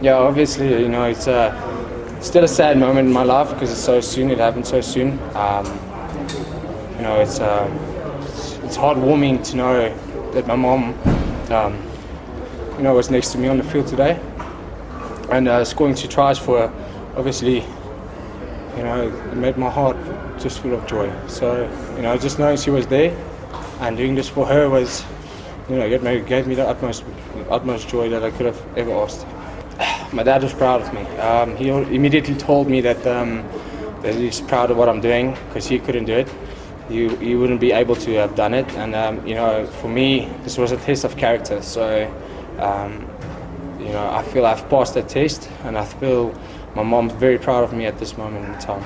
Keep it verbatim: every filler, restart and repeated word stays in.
Yeah, obviously, you know, it's uh, still a sad moment in my life because it's so soon, it happened so soon. Um, you know, it's, um, it's heartwarming to know that my mom, um, you know, was next to me on the field today and uh, scoring two tries for her, obviously, you know, it made my heart just full of joy. So, you know, just knowing she was there and doing this for her was, you know, it gave me the utmost, utmost joy that I could have ever asked. My dad was proud of me. Um, he immediately told me that, um, that he's proud of what I'm doing because he couldn't do it. He, he wouldn't be able to have done it. And, um, you know, for me, this was a test of character. So, um, you know, I feel I've passed that test and I feel my mom's very proud of me at this moment in time.